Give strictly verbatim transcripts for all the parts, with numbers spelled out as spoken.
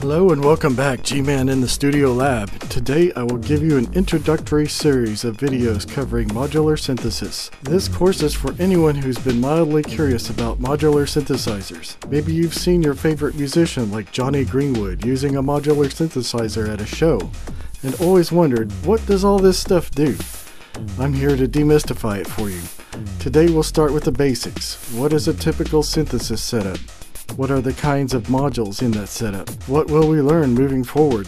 Hello and welcome back, G-Man in the Studio Lab. Today I will give you an introductory series of videos covering modular synthesis. This course is for anyone who's been mildly curious about modular synthesizers. Maybe you've seen your favorite musician like Johnny Greenwood using a modular synthesizer at a show, and always wondered, what does all this stuff do? I'm here to demystify it for you. Today we'll start with the basics. What is a typical synthesis setup? What are the kinds of modules in that setup? What will we learn moving forward?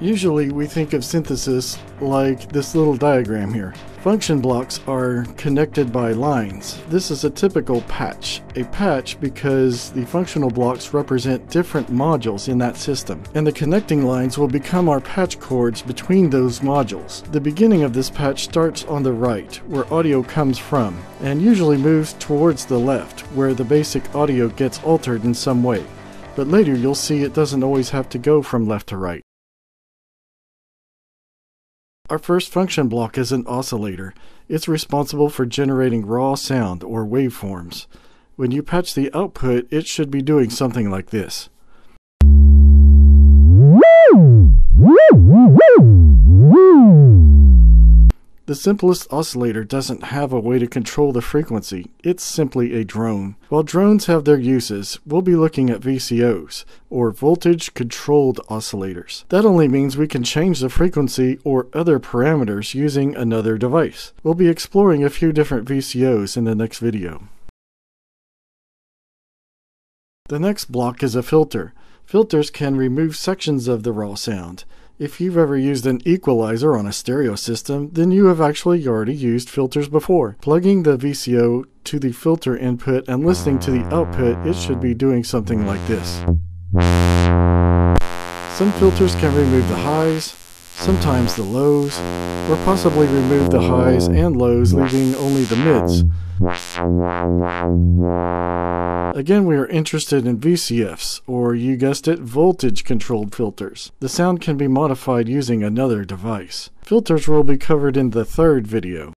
Usually we think of synthesis like this little diagram here. Function blocks are connected by lines. This is a typical patch. A patch because the functional blocks represent different modules in that system, and the connecting lines will become our patch cords between those modules. The beginning of this patch starts on the right, where audio comes from, and usually moves towards the left, where the basic audio gets altered in some way. But later you'll see it doesn't always have to go from left to right. Our first function block is an oscillator. It's responsible for generating raw sound or waveforms. When you patch the output, it should be doing something like this. The simplest oscillator doesn't have a way to control the frequency. It's simply a drone. While drones have their uses, we'll be looking at V C Os, or voltage-controlled oscillators. That only means we can change the frequency or other parameters using another device. We'll be exploring a few different V C Os in the next video. The next block is a filter. Filters can remove sections of the raw sound. If you've ever used an equalizer on a stereo system, then you have actually already used filters before. Plugging the V C O to the filter input and listening to the output, it should be doing something like this. Some filters can remove the highs, sometimes the lows, or possibly remove the highs and lows, leaving only the mids. Again, we are interested in V C Fs, or you guessed it, voltage-controlled filters. The sound can be modified using another device. Filters will be covered in the third video.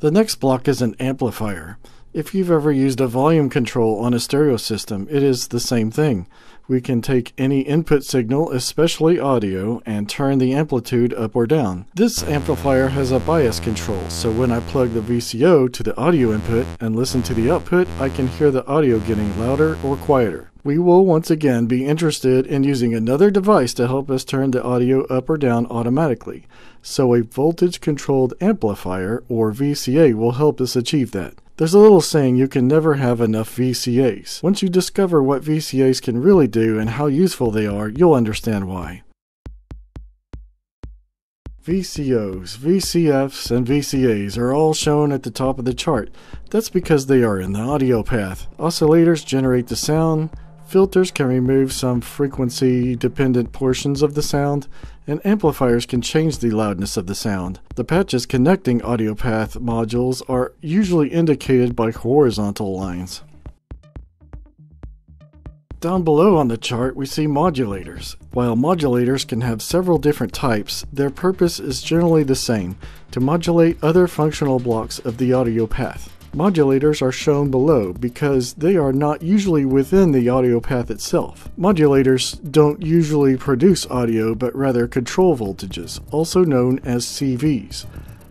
The next block is an amplifier. If you've ever used a volume control on a stereo system, it is the same thing. We can take any input signal, especially audio, and turn the amplitude up or down. This amplifier has a bias control, so when I plug the V C O to the audio input and listen to the output, I can hear the audio getting louder or quieter. We will once again be interested in using another device to help us turn the audio up or down automatically, so a voltage-controlled amplifier, or V C A, will help us achieve that. There's a little saying, you can never have enough V C As. Once you discover what V C As can really do and how useful they are, you'll understand why. V C Os, V C Fs, and V C As are all shown at the top of the chart. That's because they are in the audio path. Oscillators generate the sound, filters can remove some frequency-dependent portions of the sound, and amplifiers can change the loudness of the sound. The patches connecting audio path modules are usually indicated by horizontal lines. Down below on the chart, we see modulators. While modulators can have several different types, their purpose is generally the same, to modulate other functional blocks of the audio path. Modulators are shown below because they are not usually within the audio path itself. Modulators don't usually produce audio, but rather control voltages, also known as C Vs.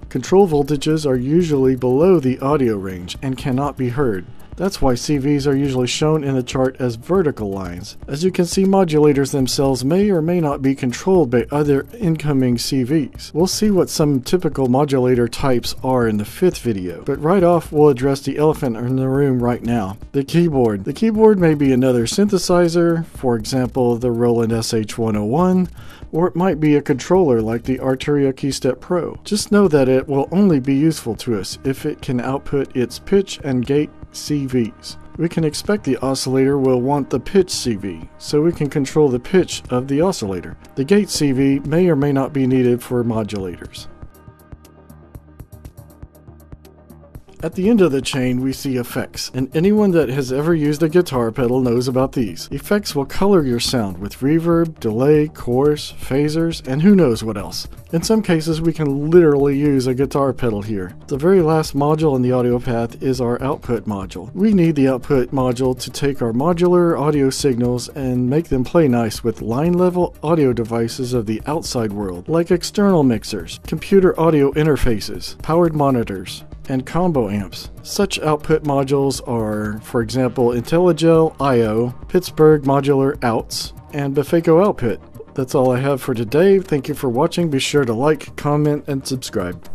Control voltages are usually below the audio range and cannot be heard. That's why C Vs are usually shown in the chart as vertical lines. As you can see, modulators themselves may or may not be controlled by other incoming C Vs. We'll see what some typical modulator types are in the fifth video, but right off we'll address the elephant in the room right now, the keyboard. The keyboard may be another synthesizer, for example the Roland S H one oh one, or it might be a controller like the Arturia Keystep Pro. Just know that it will only be useful to us if it can output its pitch and gate C Vs. We can expect the oscillator will want the pitch C V, so we can control the pitch of the oscillator. The gate C V may or may not be needed for modulators. At the end of the chain, we see effects, and anyone that has ever used a guitar pedal knows about these. Effects will color your sound with reverb, delay, chorus, phasers, and who knows what else. In some cases, we can literally use a guitar pedal here. The very last module in the audio path is our output module. We need the output module to take our modular audio signals and make them play nice with line-level audio devices of the outside world, like external mixers, computer audio interfaces, powered monitors, and combo amps. Such output modules are, for example, Intellijel I O, Pittsburgh Modular Outs, and Befaco Output. That's all I have for today. Thank you for watching. Be sure to like, comment, and subscribe.